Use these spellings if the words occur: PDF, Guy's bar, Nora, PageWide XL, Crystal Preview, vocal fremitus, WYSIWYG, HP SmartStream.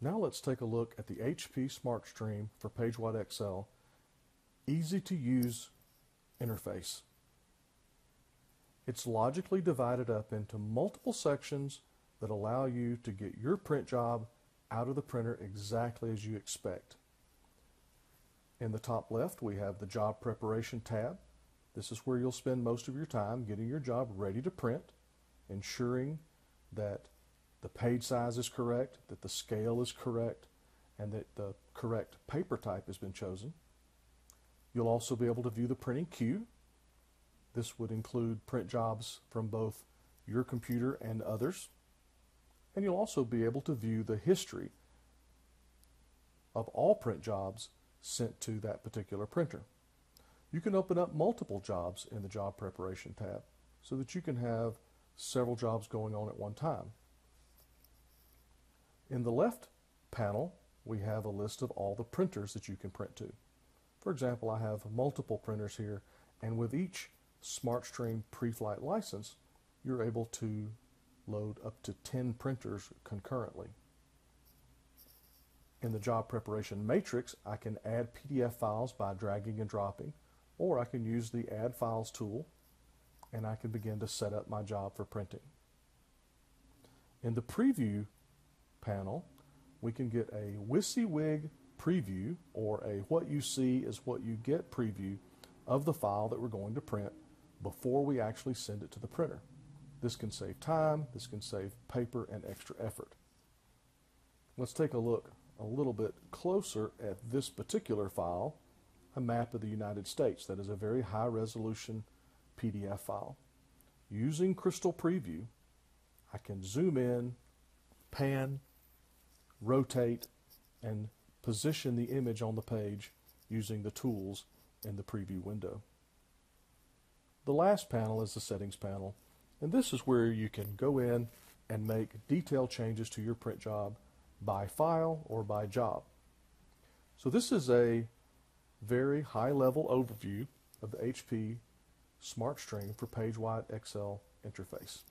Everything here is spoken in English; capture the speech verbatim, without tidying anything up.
Now let's take a look at the H P SmartStream for PageWide X L easy to use interface. It's logically divided up into multiple sections that allow you to get your print job out of the printer exactly as you expect. In the top left, we have the Job Preparation tab. This is where you'll spend most of your time getting your job ready to print, ensuring that the page size is correct, that the scale is correct, and that the correct paper type has been chosen. You'll also be able to view the printing queue. This would include print jobs from both your computer and others. And you'll also be able to view the history of all print jobs sent to that particular printer. You can open up multiple jobs in the Job Preparation tab so that you can have several jobs going on at one time. In the left panel, we have a list of all the printers that you can print to. For example, I have multiple printers here, and with each SmartStream pre-flight license, you're able to load up to ten printers concurrently. In the Job Preparation matrix, I can add P D F files by dragging and dropping, or I can use the Add Files tool, and I can begin to set up my job for printing. In the Preview panel, we can get a WYSIWYG preview, or a what you see is what you get preview of the file that we're going to print before we actually send it to the printer. This can save time, this can save paper and extra effort. Let's take a look a little bit closer at this particular file, a map of the United States. That is a very high resolution P D F file. Using Crystal Preview, I can zoom in, pan, rotate, and position the image on the page using the tools in the preview window. The last panel is the settings panel, and this is where you can go in and make detailed changes to your print job by file or by job. So this is a very high-level overview of the H P SmartStream for PageWide X L interface.